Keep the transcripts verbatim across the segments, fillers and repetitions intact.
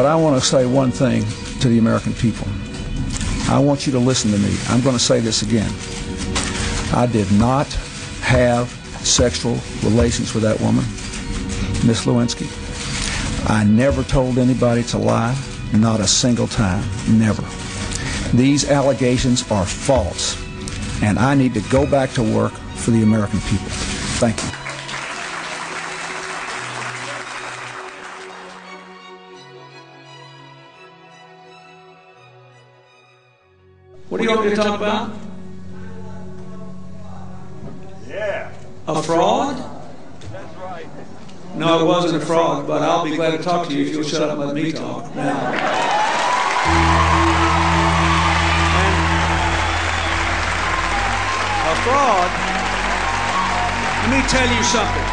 But I want to say one thing to the American people. I want you to listen to me. I'm going to say this again. I did not have sexual relations with that woman, Miz Lewinsky. I never told anybody to lie, not a single time, never. These allegations are false, and I need to go back to work for the American people. Thank you. What do you want me to talk about? Yeah. A fraud? That's right. No, it wasn't a fraud, but I'll be glad to talk to you if you'll shut up and let me talk now. And a fraud, let me tell you something.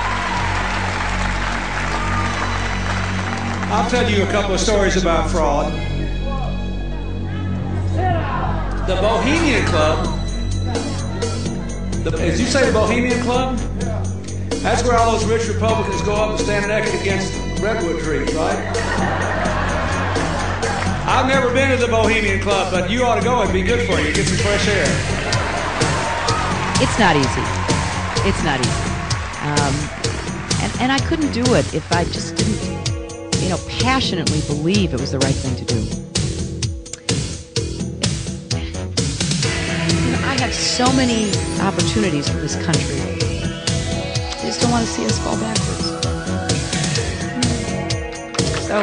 I'll tell you a couple of stories about fraud. The Bohemian Club, the, as you say, the Bohemian Club, that's where all those rich Republicans go up and stand naked against redwood trees, right? I've never been to the Bohemian Club, but you ought to go. It'd be good for you. Get some fresh air. It's not easy. It's not easy. Um, and, and I couldn't do it if I just didn't, you know, passionately believe it was the right thing to do. Have so many opportunities for this country. I just don't want to see us fall backwards. So,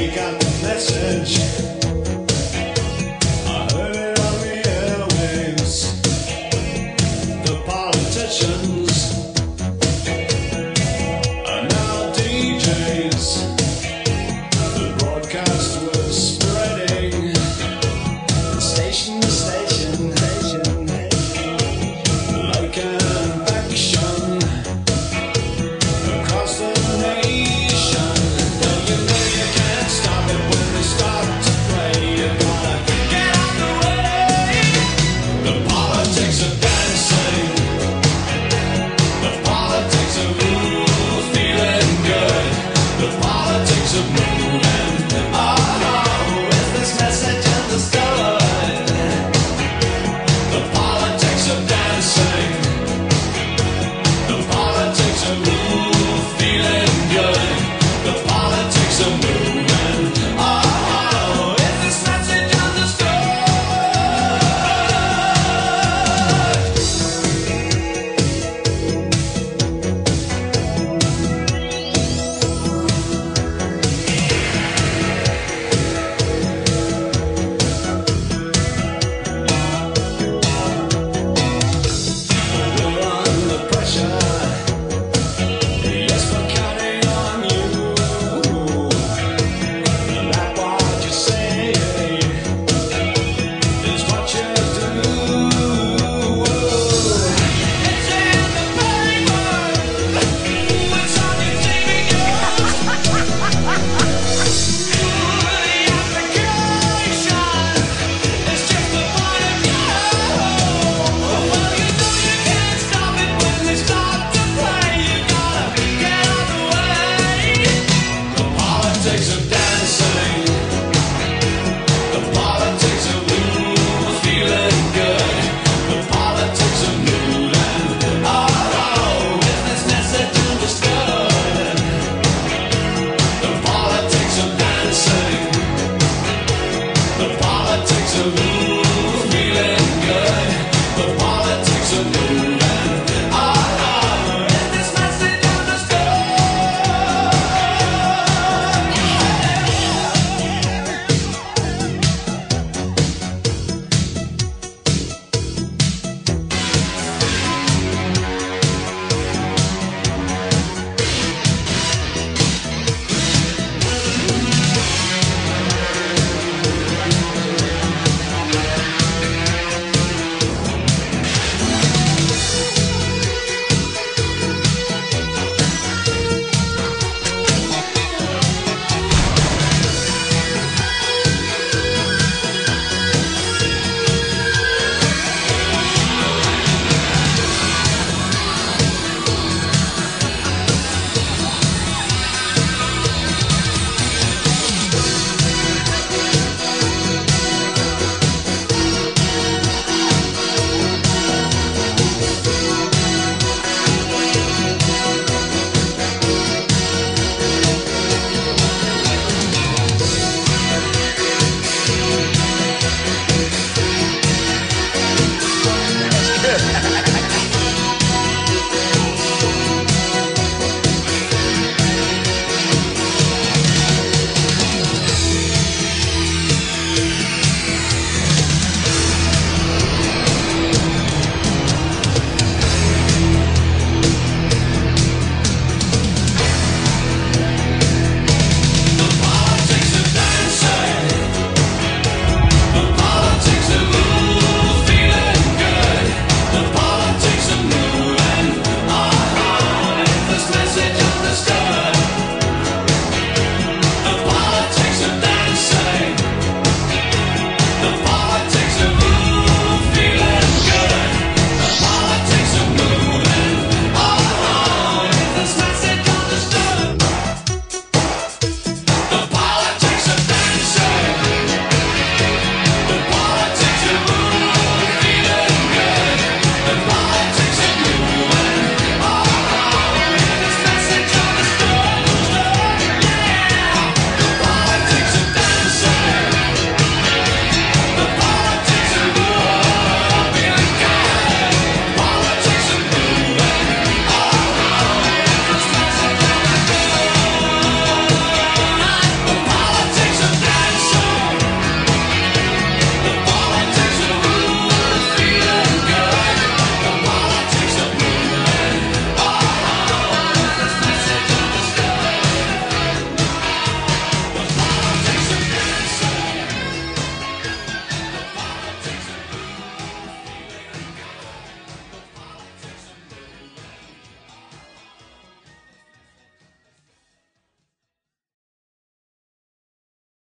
we got the message.